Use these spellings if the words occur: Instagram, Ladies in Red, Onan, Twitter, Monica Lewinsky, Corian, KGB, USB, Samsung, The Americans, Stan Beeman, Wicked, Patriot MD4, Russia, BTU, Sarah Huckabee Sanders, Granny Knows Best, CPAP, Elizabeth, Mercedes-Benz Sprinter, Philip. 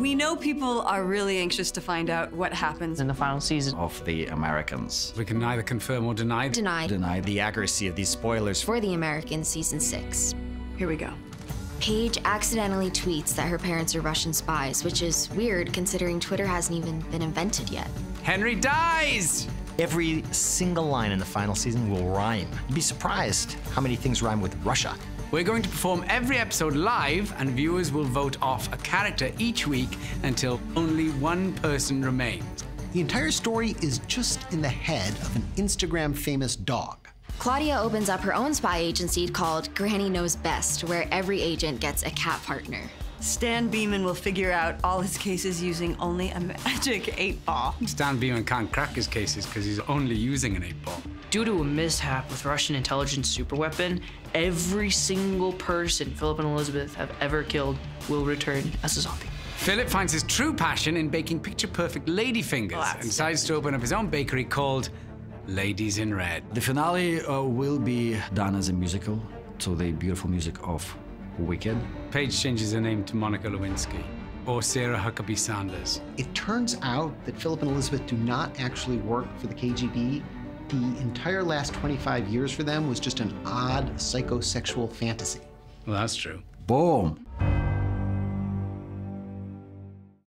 We know people are really anxious to find out what happens in the final season of The Americans. We can neither confirm or deny the accuracy of these spoilers for The Americans season 6. Here we go. Paige accidentally tweets that her parents are Russian spies, which is weird considering Twitter hasn't even been invented yet. Henry dies! Every single line in the final season will rhyme. You'd be surprised how many things rhyme with Russia. We're going to perform every episode live, and viewers will vote off a character each week until only one person remains. The entire story is just in the head of an Instagram famous dog. Claudia opens up her own spy agency called Granny Knows Best, where every agent gets a cat partner. Stan Beeman will figure out all his cases using only a magic 8-ball. Stan Beeman can't crack his cases because he's only using an 8-ball. Due to a mishap with Russian intelligence superweapon, every single person Philip and Elizabeth have ever killed will return as a zombie. Philip finds his true passion in baking picture-perfect lady fingers and decides to open up his own bakery called Ladies in Red. The finale will be done as a musical to the beautiful music of Wicked. Paige changes her name to Monica Lewinsky or Sarah Huckabee Sanders. It turns out that Philip and Elizabeth do not actually work for the KGB. The entire last 25 years for them was just an odd psychosexual fantasy. Well, that's true. Boom.